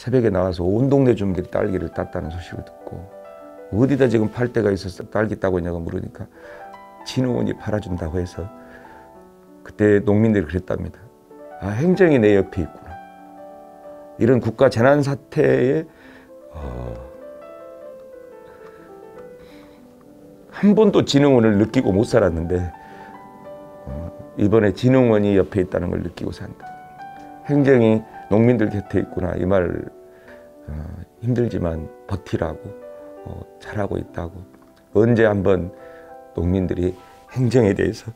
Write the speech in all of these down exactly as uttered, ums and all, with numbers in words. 새벽에 나와서 온 동네 주민들이 딸기를 땄다는 소식을 듣고 어디다 지금 팔 데가 있어서 딸기 따고 있냐고 물으니까 진흥원이 팔아준다고 해서 그때 농민들이 그랬답니다. 아, 행정이 내 옆에 있구나. 이런 국가 재난 사태에 어, 한 번도 진흥원을 느끼고 못 살았는데 어, 이번에 진흥원이 옆에 있다는 걸 느끼고 산다. 행정이 농민들 곁에 있구나, 이 말 어, 힘들지만 버티라고 어, 잘하고 있다고. 언제 한번 농민들이 행정에 대해서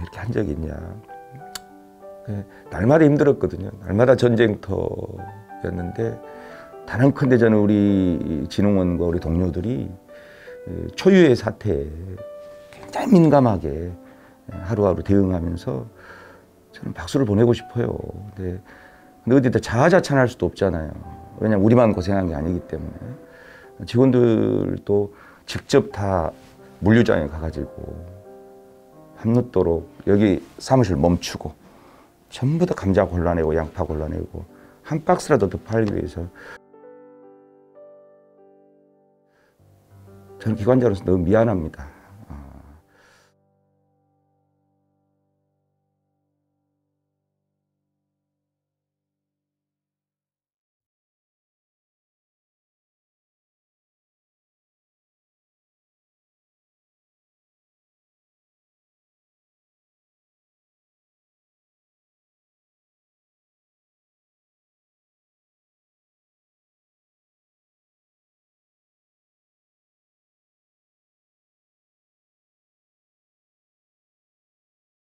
이렇게 한 적이 있냐. 날마다 힘들었거든요. 날마다 전쟁터였는데 단언컨대 저는 우리 진흥원과 우리 동료들이 초유의 사태에 굉장히 민감하게 하루하루 대응하면서 저는 박수를 보내고 싶어요. 근데 어디다 자아자찬할 수도 없잖아요. 왜냐면 우리만 고생한 게 아니기 때문에. 직원들도 직접 다 물류장에 가가지고 밤늦도록 여기 사무실 멈추고 전부 다 감자 골라내고 양파 골라내고 한 박스라도 더 팔기 위해서. 저는 기관자로서 너무 미안합니다.